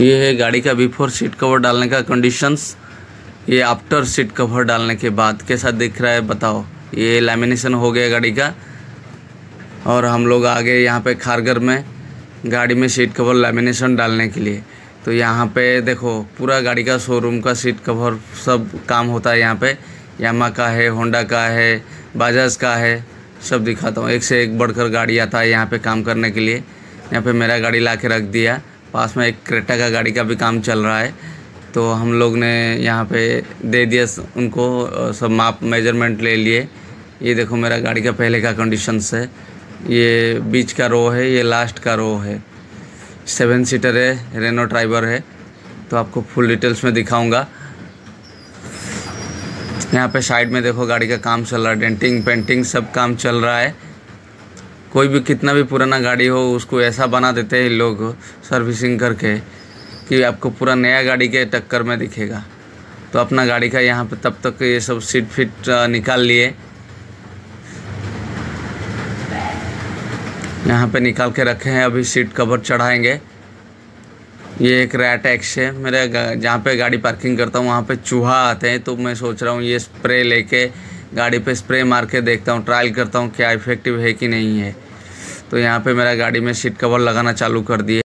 ये है गाड़ी का बिफोर सीट कवर डालने का कंडीशंस। ये आफ्टर सीट कवर डालने के बाद कैसा दिख रहा है बताओ। ये लैमिनेशन हो गया गाड़ी का। और हम लोग आ गए यहाँ पे खारगर में गाड़ी में सीट कवर लैमिनेशन डालने के लिए। तो यहाँ पे देखो पूरा गाड़ी का शोरूम का सीट कवर सब काम होता है यहाँ पे। यामा का है, होंडा का है, बाजाज का है, सब दिखाता हूँ। एक से एक बढ़कर गाड़ी आता है यहाँ पे काम करने के लिए। यहाँ पे मेरा गाड़ी ला के रख दिया। पास में एक क्रेटा का गाड़ी का भी काम चल रहा है, तो हम लोग ने यहाँ पे दे दिया उनको, सब माप मेजरमेंट ले लिए। ये देखो मेरा गाड़ी का पहले का कंडीशंस है। ये बीच का रो है, ये लास्ट का रो है। 7 सीटर है, रेनो ट्राइबर है। तो आपको फुल डिटेल्स में दिखाऊंगा। यहाँ पे साइड में देखो गाड़ी का काम चल रहा है, डेंटिंग पेंटिंग सब काम चल रहा है। कोई भी कितना भी पुराना गाड़ी हो उसको ऐसा बना देते हैं लोग सर्विसिंग करके कि आपको पूरा नया गाड़ी के टक्कर में दिखेगा। तो अपना गाड़ी का यहाँ पे तब तक ये सब सीट फिट निकाल लिए। यहाँ पे निकाल के रखे हैं, अभी सीट कवर चढ़ाएंगे। ये एक रैट एक्स है। मेरे जहाँ पे गाड़ी पार्किंग करता हूँ वहाँ पे चूहा आते हैं, तो मैं सोच रहा हूँ ये स्प्रे लेके गाड़ी पे स्प्रे मार के देखता हूँ, ट्रायल करता हूँ क्या इफेक्टिव है कि नहीं है। तो यहाँ पे मेरा गाड़ी में सीट कवर लगाना चालू कर दिए।